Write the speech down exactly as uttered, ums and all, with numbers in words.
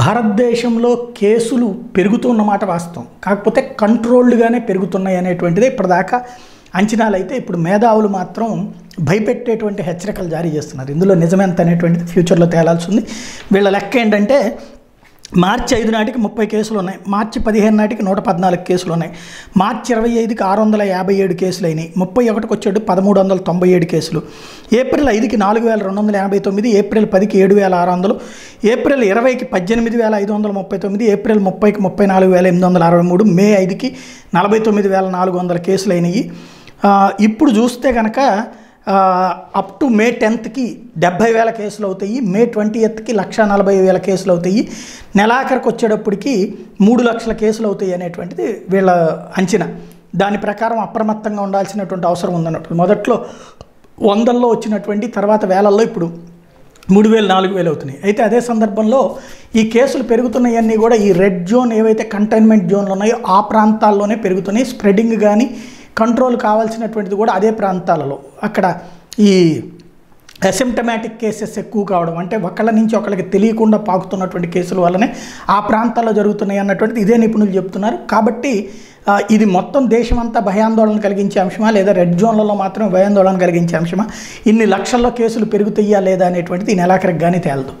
భారతదేశంలో కేసులు పెరుగుతున్న మాట వాస్తవం. కాకపోతే కంట్రోల్డ్గానే పెరుగుతున్నాయి అనేటువంటిది ఇప్పటిదాకా అంచనాలు. అయితే ఇప్పుడు మేధావులు మాత్రం భయపెట్టేటువంటి హెచ్చరికలు జారీ చేస్తున్నారు. ఇందులో నిజమెంత అనేటువంటిది ఫ్యూచర్లో తేలాల్సి ఉంది. వీళ్ళ లెక్క ఏంటంటే మార్చి ఐదు నాటికి ముప్పై కేసులు ఉన్నాయి, మార్చి పదిహేను నాటికి నూట పద్నాలుగు కేసులు ఉన్నాయి, మార్చి ఇరవై ఐదుకి ఆరు వందల యాభై ఏడు కేసులు అయినాయి, ముప్పై ఒకటికి వచ్చేటు పదమూడు వందల తొంభై ఏడు కేసులు, ఏప్రిల్ ఐదుకి నాలుగు వేల రెండు వందల యాభై తొమ్మిది, ఏప్రిల్ పదికి ఏడు వేల ఆరు వందలు, ఏప్రిల్ ఇరవైకి పద్దెనిమిది వేల ఐదు వందల ముప్పై తొమ్మిది, ఏప్రిల్ ముప్పైకి ముప్పై నాలుగు వేల ఎనిమిది వందల అరవై మూడు, మే ఐదుకి నలభై తొమ్మిది వేల నాలుగు వందల కేసులు అయినాయి. ఇప్పుడు చూస్తే కనుక అప్ టు మే టెన్త్కి డెబ్బై వేల కేసులు అవుతాయి, మే ట్వంటీ ఎయిత్కి లక్ష నలభై వేల కేసులు అవుతాయి, నెలాఖరికి వచ్చేటప్పటికి మూడు లక్షల కేసులు అవుతాయి అనేటువంటిది వీళ్ళ అంచనా. దాని ప్రకారం అప్రమత్తంగా ఉండాల్సినటువంటి అవసరం ఉందన్నట్టు. మొదట్లో వందల్లో వచ్చినటువంటి తర్వాత వేలల్లో ఇప్పుడు మూడు వేలు నాలుగు వేలు అవుతున్నాయి. అయితే అదే సందర్భంలో ఈ కేసులు పెరుగుతున్నాయన్నీ కూడా ఈ రెడ్ జోన్ ఏవైతే కంటైన్మెంట్ జోన్లు ఉన్నాయో ఆ ప్రాంతాల్లోనే పెరుగుతున్నాయి. స్ప్రెడింగ్ కానీ కంట్రోల్ కావాల్సినటువంటిది కూడా అదే ప్రాంతాలలో. అక్కడ ఈ అసిమ్టమాటిక్ కేసెస్ ఎక్కువ కావడం అంటే ఒకళ్ళ నుంచి ఒకళ్ళకి తెలియకుండా పాకుతున్నటువంటి కేసుల వల్లనే ఆ ప్రాంతాల్లో జరుగుతున్నాయి అన్నటువంటిది ఇదే నిపుణులు చెప్తున్నారు. కాబట్టి ఇది మొత్తం దేశమంతా భయాందోళన కలిగించే అంశమా, లేదా రెడ్ జోన్లలో మాత్రం భయాందోళన కలిగించే అంశమా, ఇన్ని లక్షల్లో కేసులు పెరుగుతాయా లేదా అనేటువంటిది ఈ నెలాఖరికి కానీ తేలదు.